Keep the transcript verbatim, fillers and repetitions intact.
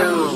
too.